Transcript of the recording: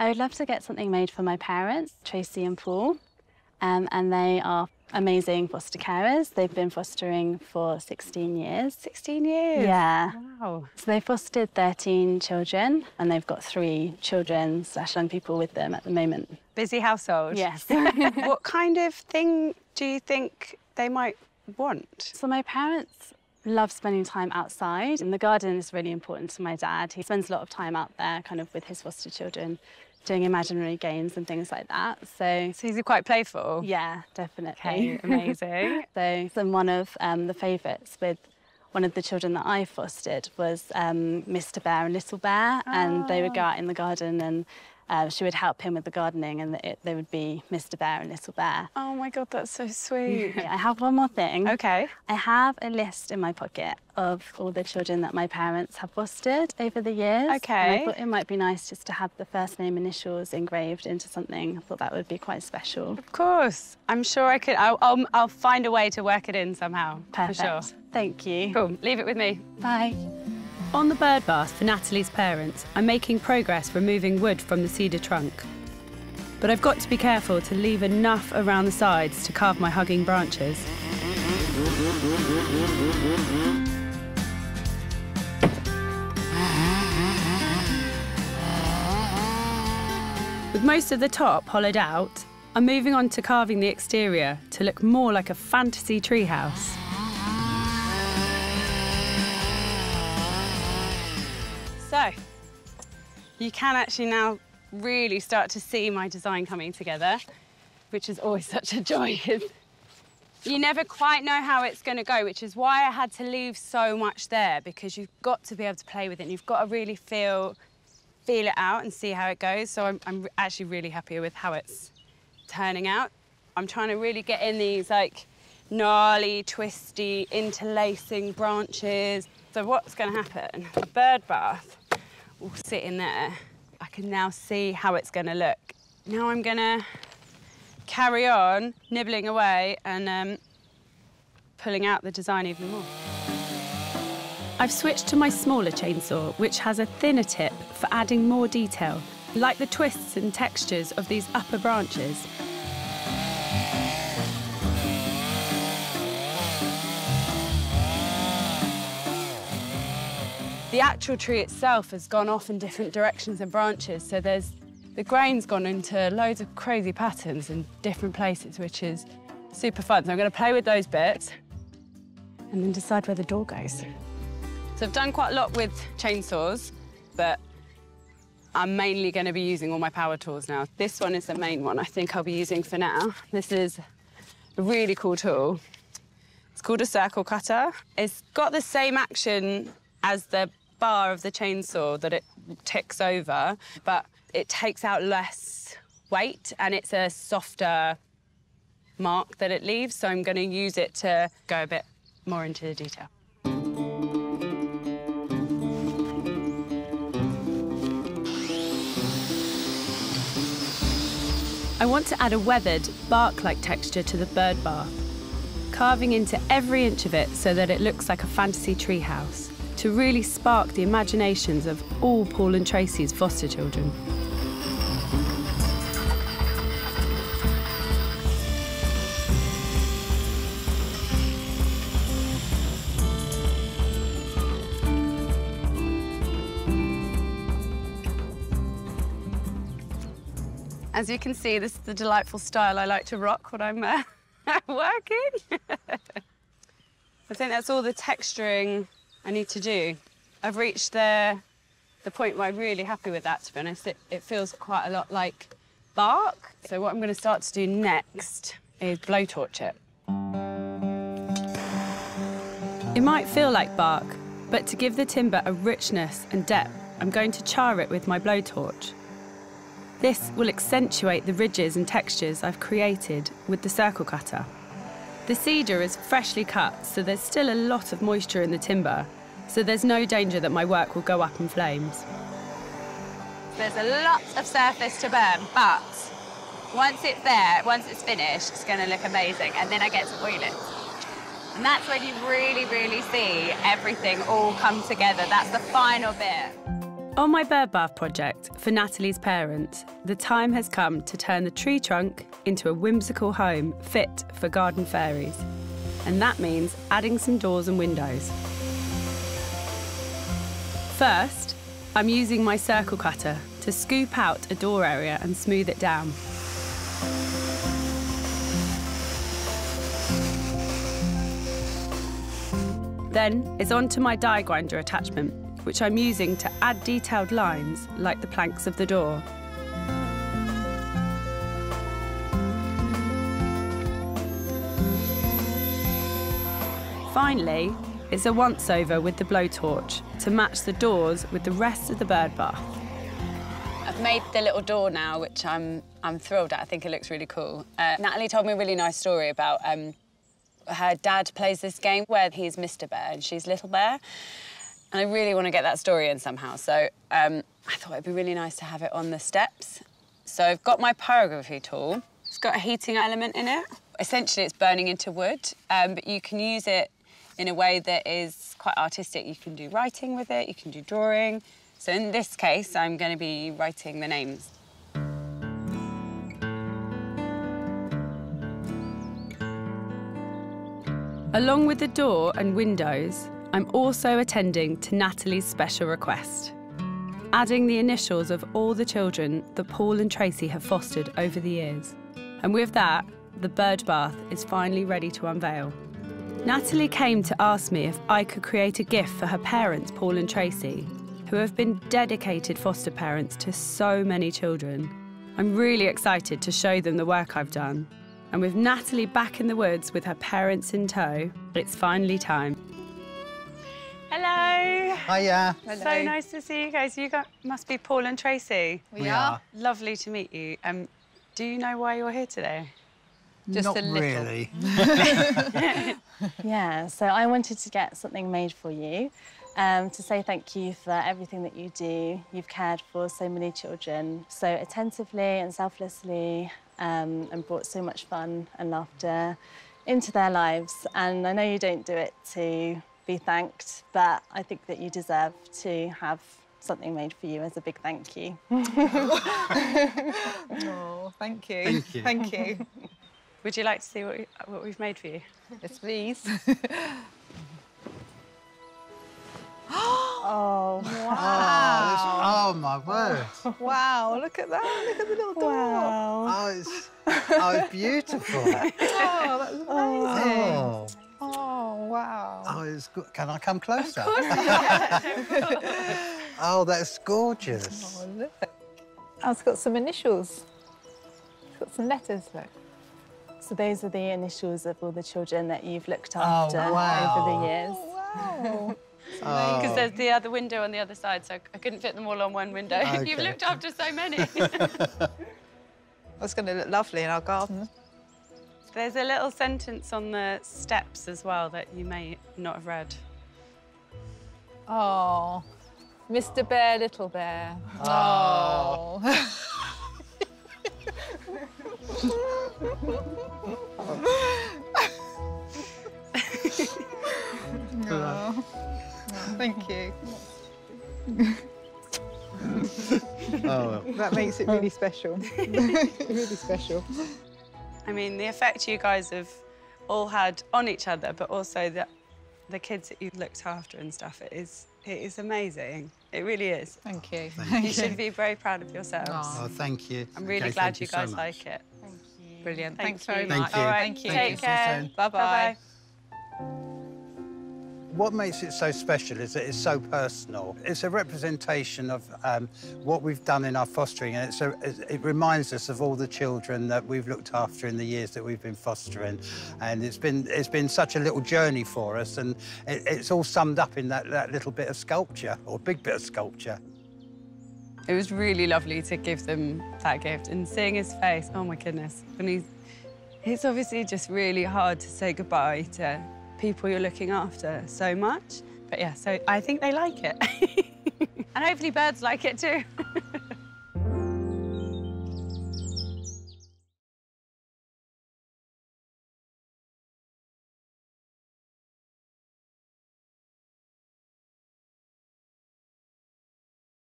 I would love to get something made for my parents, Tracy and Paul, and they are amazing foster carers. They've been fostering for 16 years. 16 years? Yeah. Wow. So they fostered 13 children, and they've got 3 children / young people with them at the moment. Busy household. Yes. What kind of thing do you think they might want? So my parents love spending time outside, and the garden is really important to my dad. He spends a lot of time out there kind of with his foster children, doing imaginary games and things like that. So he's quite playful? Yeah, definitely. Okay, amazing. So one of the favourites with one of the children that I fostered was Mr Bear and Little Bear, and they would go out in the garden and she would help him with the gardening, and they would be Mr Bear and Little Bear. Oh my God, that's so sweet. Yeah, I have one more thing. Okay. I have a list in my pocket of all the children that my parents have fostered over the years. Okay. And I thought it might be nice just to have the first name initials engraved into something. I thought that would be quite special. Of course. I'm sure I could. I'll find a way to work it in somehow. Perfect. For sure. Thank you. Cool. Leave it with me. Bye. On the bird bath for Natalie's parents, I'm making progress removing wood from the cedar trunk. But I've got to be careful to leave enough around the sides to carve my hugging branches. With most of the top hollowed out, I'm moving on to carving the exterior to look more like a fantasy treehouse. So, you can actually now really start to see my design coming together, which is always such a joy. You never quite know how it's going to go, which is why I had to leave so much there, because you've got to be able to play with it and you've got to really feel it out and see how it goes. So I'm actually really happy with how it's turning out. I'm trying to really get in these like gnarly, twisty, interlacing branches. So what's going to happen? The bird bath will sit in there. I can now see how it's going to look. Now I'm going to carry on nibbling away and pulling out the design even more. I've switched to my smaller chainsaw, which has a thinner tip for adding more detail, like the twists and textures of these upper branches. The actual tree itself has gone off in different directions and branches, so the grain's gone into loads of crazy patterns in different places, which is super fun. So I'm going to play with those bits and then decide where the door goes. So I've done quite a lot with chainsaws, but I'm mainly going to be using all my power tools now. This one is the main one I think I'll be using for now. This is a really cool tool. It's called a circle cutter. It's got the same action as the bar of the chainsaw, that it ticks over, but it takes out less weight and it's a softer mark that it leaves, so I'm going to use it to go a bit more into the detail. I want to add a weathered, bark-like texture to the bird bath, carving into every inch of it so that it looks like a fantasy treehouse, to really spark the imaginations of all Paul and Tracy's foster children. As you can see, this is the delightful style I like to rock when I'm working. I think that's all the texturing I need to do. I've reached the point where I'm really happy with that, to be honest. It feels quite a lot like bark. So what I'm going to start to do next is blowtorch it. It might feel like bark, but to give the timber a richness and depth, I'm going to char it with my blowtorch. This will accentuate the ridges and textures I've created with the circle cutter. The cedar is freshly cut, so there's still a lot of moisture in the timber, so there's no danger that my work will go up in flames. There's a lot of surface to burn, but once it's there, once it's finished, it's going to look amazing, and then I get to oil it. And that's when you really, really see everything all come together. That's the final bit. On my bird bath project for Natalie's parents, the time has come to turn the tree trunk into a whimsical home fit for garden fairies. And that means adding some doors and windows. First, I'm using my circle cutter to scoop out a door area and smooth it down. Then it's onto my die grinder attachment, which I'm using to add detailed lines like the planks of the door. Finally, it's a once-over with the blowtorch to match the doors with the rest of the bird bath. I've made the little door now, which I'm thrilled at. I think it looks really cool. Natalie told me a really nice story about her dad plays this game where he's Mr. Bear and she's Little Bear. And I really want to get that story in somehow, so I thought it'd be really nice to have it on the steps. So I've got my pyrography tool. It's got a heating element in it. Essentially, it's burning into wood, but you can use it in a way that is quite artistic. You can do writing with it, you can do drawing. So in this case, I'm going to be writing the names. Along with the door and windows, I'm also attending to Natalie's special request, adding the initials of all the children that Paul and Tracy have fostered over the years. And with that, the bird bath is finally ready to unveil. Natalie came to ask me if I could create a gift for her parents, Paul and Tracy, who have been dedicated foster parents to so many children. I'm really excited to show them the work I've done. And with Natalie back in the woods with her parents in tow, it's finally time. Hello. Hiya. Hello. So nice to see you guys. You must be Paul and Tracy. We are. Lovely to meet you. Do you know why you're here today? Just not a little. Really. Yeah, so I wanted to get something made for you to say thank you for everything that you do. You've cared for so many children so attentively and selflessly and brought so much fun and laughter into their lives. And I know you don't do it to be thanked, but I think that you deserve to have something made for you as a big thank you. Oh, thank you. Thank you. Thank you. Would you like to see what we've made for you? Yes, please. Oh, wow. Oh, my word. Wow, look at that. Look at the little door. Wow. Oh, it's beautiful. Oh, that's amazing. Oh. Oh, wow. Oh, it's good. Can I come closer? Of course you can. Oh, that's gorgeous. Oh, look. Oh, it's got some initials. It's got some letters, look. So those are the initials of all the children that you've looked after over the years. Oh, wow. Because there's the other window on the other side, so I couldn't fit them all on one window. Okay. You've looked after so many. That's going to look lovely in our garden. There's a little sentence on the steps as well that you may not have read. Oh, Mr. Bear, Little Bear. Oh. Oh. Thank you. Oh, that makes it really special. Really special. I mean, the effect you guys have all had on each other, but also the kids that you've looked after and stuff, it is amazing. It really is. Thank you. Thank you. Should be very proud of yourselves. Oh, thank you. I'm really glad you guys like it. Thank you. Brilliant. Thanks very much. All right, thank you. Take care. Bye-bye. What makes it so special is that it's so personal. It's a representation of what we've done in our fostering, and it reminds us of all the children that we've looked after in the years that we've been fostering. And it's been such a little journey for us, and it's all summed up in that little bit of sculpture, or big bit of sculpture. It was really lovely to give them that gift, and seeing his face, oh my goodness. And it's obviously just really hard to say goodbye to people you're looking after so much. But yeah, so I think they like it. And hopefully birds like it too.